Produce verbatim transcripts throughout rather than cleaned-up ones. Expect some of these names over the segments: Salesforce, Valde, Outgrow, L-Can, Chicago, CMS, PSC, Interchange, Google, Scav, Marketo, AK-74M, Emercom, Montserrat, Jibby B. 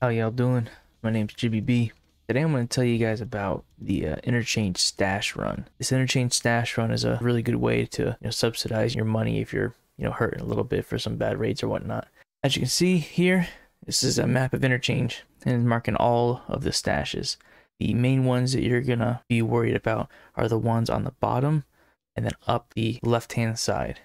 How y'all doing? My name's Jibby B. Today I'm going to tell you guys about the uh, Interchange stash run. This Interchange stash run is a really good way to you know, subsidize your money if you're you know hurting a little bit for some bad rates or whatnot. As you can see here, this is a map of Interchange and marking all of the stashes. The main ones that you're going to be worried about are the ones on the bottom and then up the left hand side.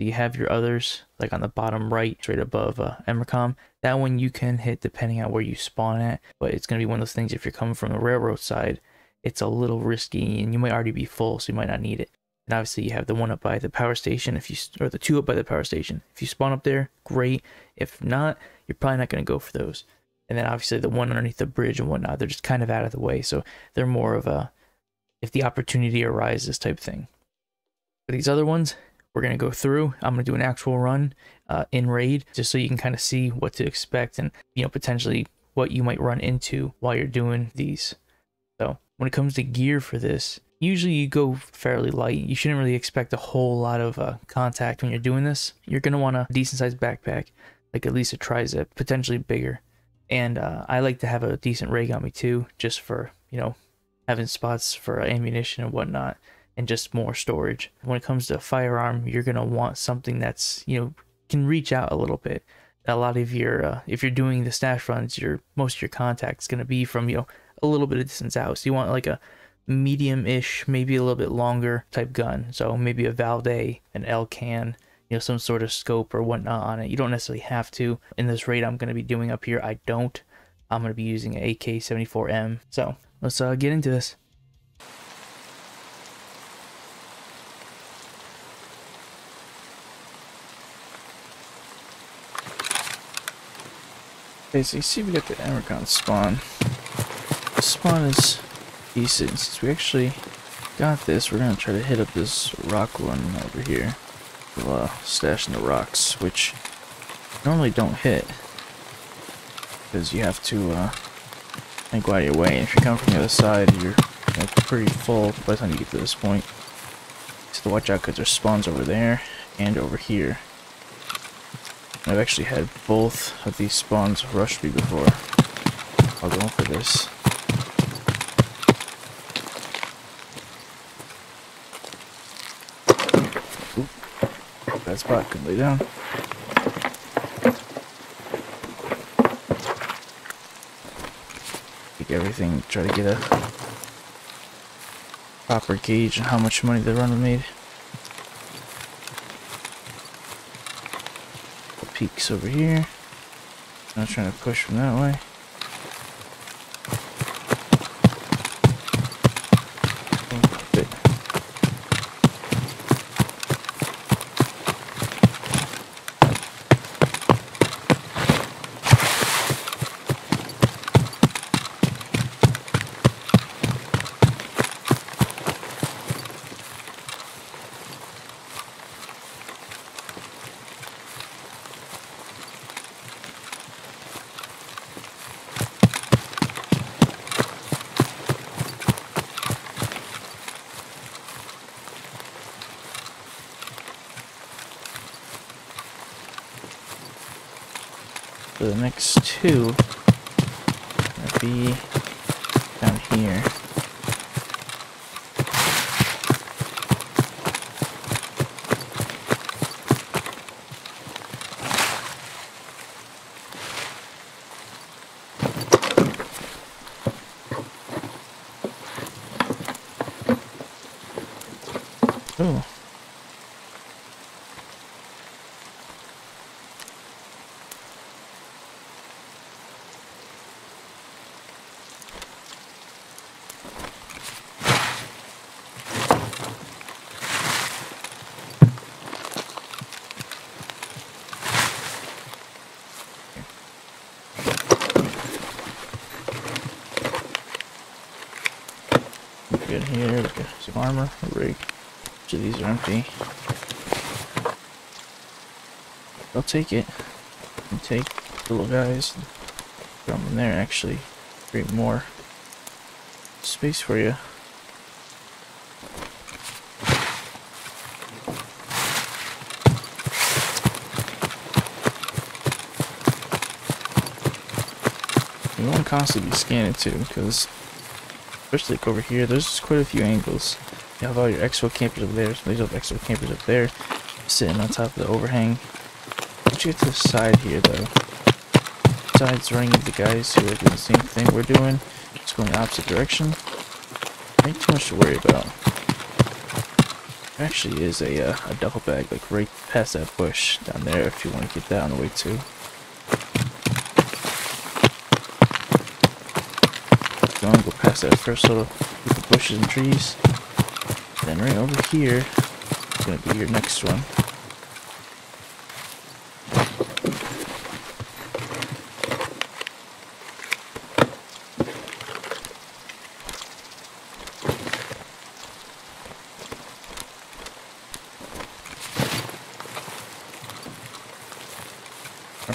You have your others like on the bottom right, straight above uh, Emercom. That one you can hit depending on where you spawn at, but it's going to be one of those things if you're coming from the railroad side, it's a little risky and you might already be full, so you might not need it. And obviously you have the one up by the power station, if you or the two up by the power station. If you spawn up there, great. If not, you're probably not going to go for those. And then obviously the one underneath the bridge and whatnot, they're just kind of out of the way, so they're more of a if the opportunity arises type thing. But these other ones, we're going to go through. I'm going to do an actual run uh, in raid just so you can kind of see what to expect and, you know, potentially what you might run into while you're doing these. So when it comes to gear for this, usually you go fairly light. You shouldn't really expect a whole lot of uh, contact when you're doing this. You're going to want a decent sized backpack, like at least a tri-zip, potentially bigger. And uh, I like to have a decent rig on me too, just for, you know, having spots for ammunition and whatnot, and just more storage. When it comes to a firearm, you're going to want something that's, you know, can reach out a little bit. A lot of your, uh, if you're doing the stash runs, your most of your contact's going to be from, you know, a little bit of distance out. So you want like a medium-ish, maybe a little bit longer type gun. So maybe a Valde, an L-Can, you know, some sort of scope or whatnot on it. You don't necessarily have to. In this raid I'm going to be doing up here, I don't. I'm going to be using an A K seventy-four M. So let's uh, get into this. Okay, so you see we got the Emercom spawn. The spawn is decent. Since we actually got this, we're going to try to hit up this rock one over here. We'll uh, stash in the rocks, which normally don't hit, because you have to uh, think out of your way. And if you come from the other side, you're you know, pretty full by the time you get to this point. So watch out, because there's spawns over there and over here. I've actually had both of these spawns rush me before. I'll go for this. Oop. Bad spot, can lay down. Take everything, try to get a proper gauge on how much money the runner made. Peaks over here. Not trying to push from that way. So the next two will be down here. Oh. Good here, we got some armor, a rig. So these are empty. I'll take it. And take the little guys and throw them in there and actually create more space for you. you want to constantly be scanning too, because especially like over here, there's quite a few angles. You have all your exfil campers up there, so these have exfil campers up there, sitting on top of the overhang. Once you get to the side here though, besides running into guys who are doing the same thing we're doing, just going the opposite direction, ain't too much to worry about. There actually is a, uh, a duffel bag like right past that bush down there if you want to get that on the way too. So I'm going to go past that first little group of bushes and trees. Then right over here is going to be your next one.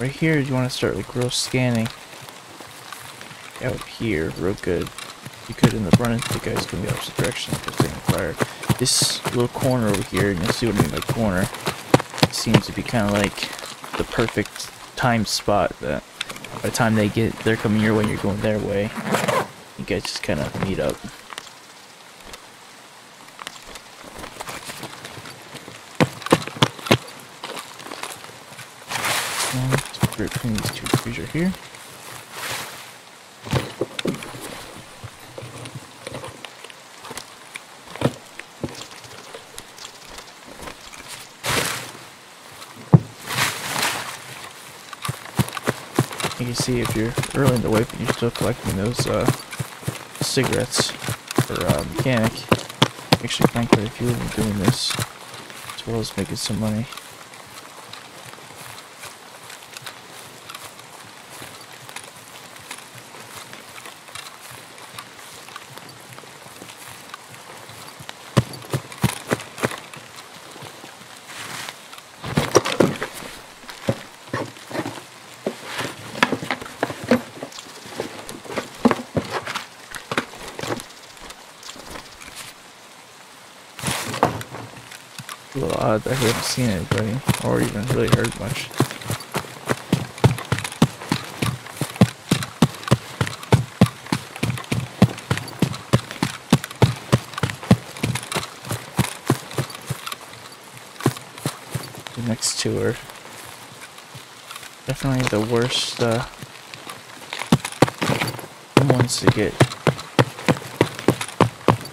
Right here, you want to start like real scanning out here, real good. You could end up running into the guys going the opposite direction because they require this little corner over here, and you'll see what I mean by corner. It seems to be kind of like the perfect time spot that by the time they get, they're coming your way, you're going their way. You guys just kind of meet up. Between these two trees right here. You can see if you're early in the wipe and you're still collecting those uh, cigarettes for uh, mechanic. Actually, find quite a few of them doing this, as well as making some money. A little odd that I haven't seen anybody or even really heard much. The next two are definitely the worst uh, ones to get,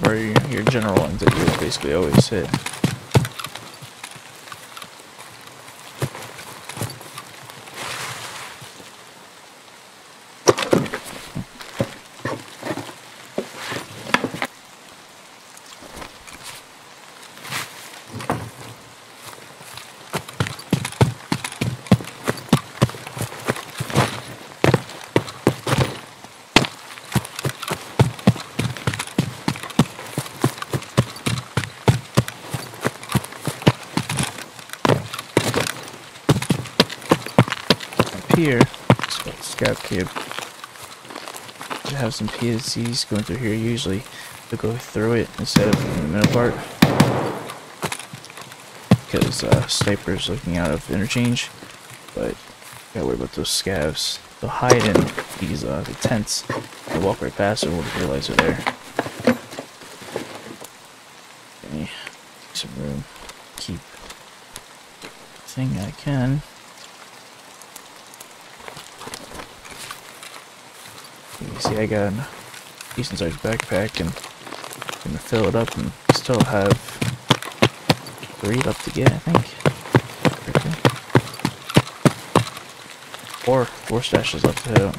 or your, your general ones that you basically always hit. Here, scrap cube. You have some P S Cs going through here. Usually, they'll go through it instead of in the middle part, because uh, snipers looking out of interchange. But you gotta worry about those scavs. They'll hide in these uh, the tents. They'll walk right past and won't realize they're there. Okay, some room. Keep thing I can. See, I got a decent sized backpack and I'm gonna fill it up and still have three left to get, I think. Okay. Four, four stashes left to hit up.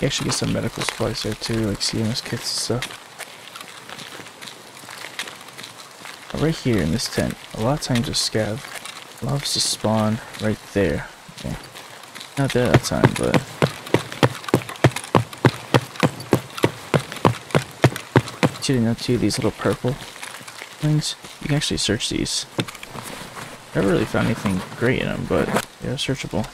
You actually get some medical supplies there too, like C M S kits and stuff. Right here in this tent, a lot of times a scav loves to spawn right there. Okay. Not there that time, but shooting up to these little purple things, you can actually search these. Never really found anything great in them, but they're searchable.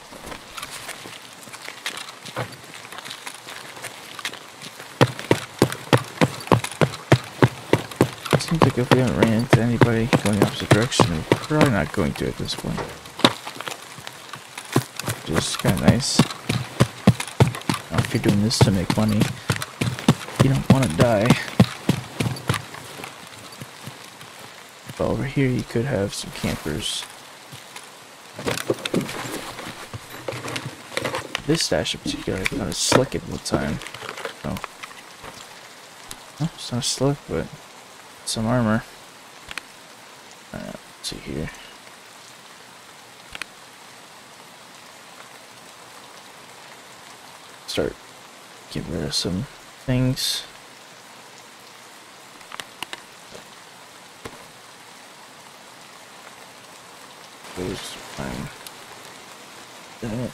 Seems like if we haven't ran into anybody going the opposite direction, we're probably not going to at this point. Just kind of nice. Now, if you're doing this to make money, you don't want to die. Well, over here you could have some campers. This stash in particular I thought was slick at one time. Oh. Well, it's not slick, but some armor. Uh, let's see here. Start getting rid of some things. Fine. Damn it.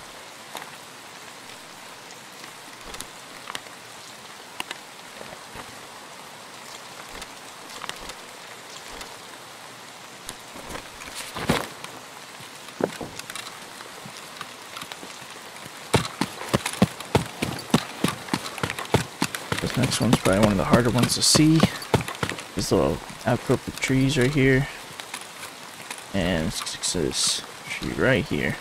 This next one's probably one of the harder ones to see. These little outcropping trees right here. And it's this tree right here.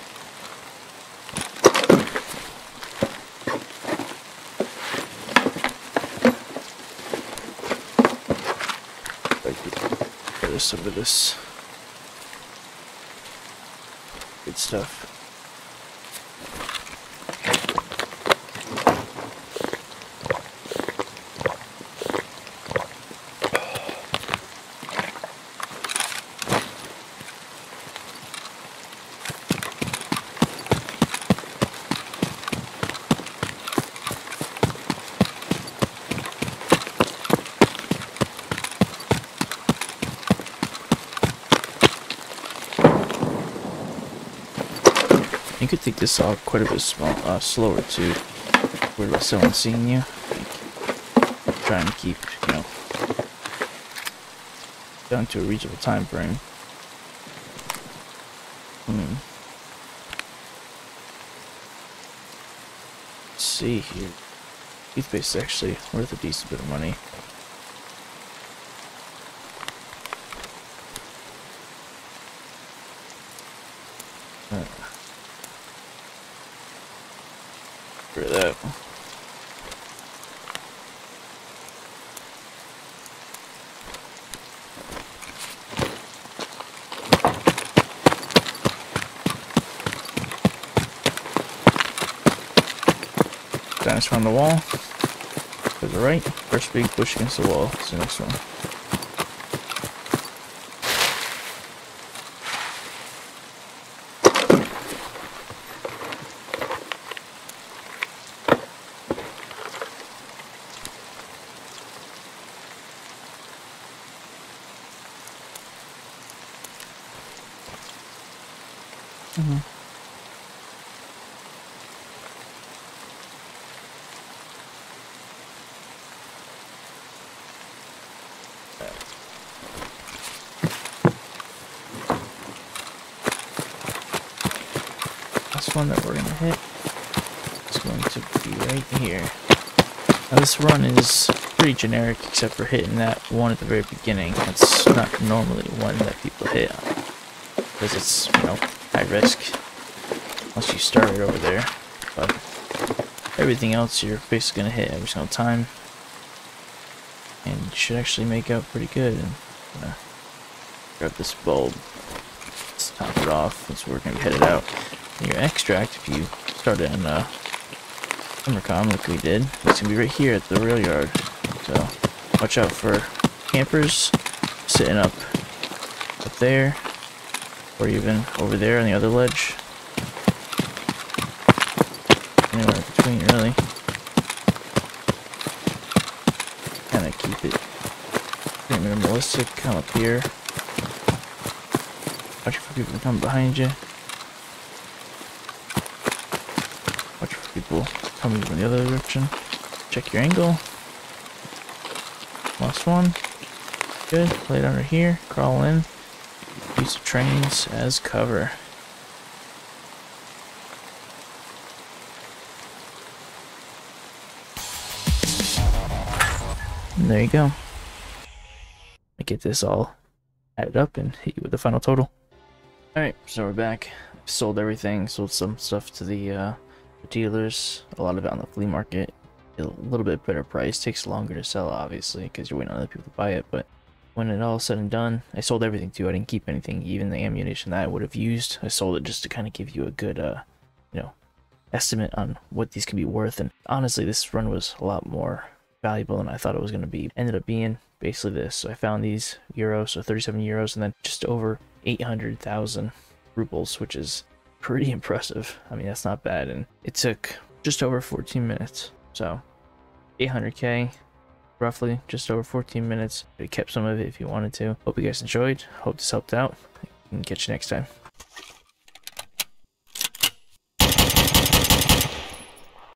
There's some of this good stuff. You could take this off quite a bit small, uh, slower too. Worried about someone seeing you. Like, trying to keep, you know, down to a reasonable time frame. Hmm. Let's see here. Toothpaste is actually worth a decent bit of money. Uh, For that. Dinosaur on the wall. To the right. First big push against the wall. It's the next one. This one that we're going to hit is going to be right here. Now this run is pretty generic except for hitting that one at the very beginning. That's not normally one that people hit because it's, you know, high risk once you start it over there. But everything else you're basically going to hit every single time. And you should actually make out pretty good. And I'm gonna grab this bulb. Let's top it off. That's where we're going to be headed out. Your extract, if you start it in uh, Emercom like we did, it's gonna be right here at the rail yard. So watch out for campers sitting up up there, or even over there on the other ledge. Anywhere in between, really. Kind of keep it pretty minimalistic. Come up here. Watch for people coming behind you. People coming from the other direction. Check your angle. Last one. Good. Lay it under here. Crawl in. piece of trains as cover. And there you go. I get this all added up and hit you with the final total. Alright, so we're back. I sold everything, sold some stuff to the uh, dealers, a lot of it on the flea market. A little bit better price, takes longer to sell obviously because you're waiting on other people to buy it, but when it all said and done, I sold everything too. I didn't keep anything, even the ammunition that I would have used. I sold it just to kind of give you a good, uh, you know, estimate on what these could be worth. And honestly, this run was a lot more valuable than I thought it was going to be. Ended up being basically this. So I found these euros, so thirty-seven euros, and then just over eight hundred thousand rubles, which is pretty impressive. I mean, that's not bad. And it took just over fourteen minutes. So eight hundred K. Roughly just over fourteen minutes. We kept some of it if you wanted to. Hope you guys enjoyed. Hope this helped out. And catch you next time.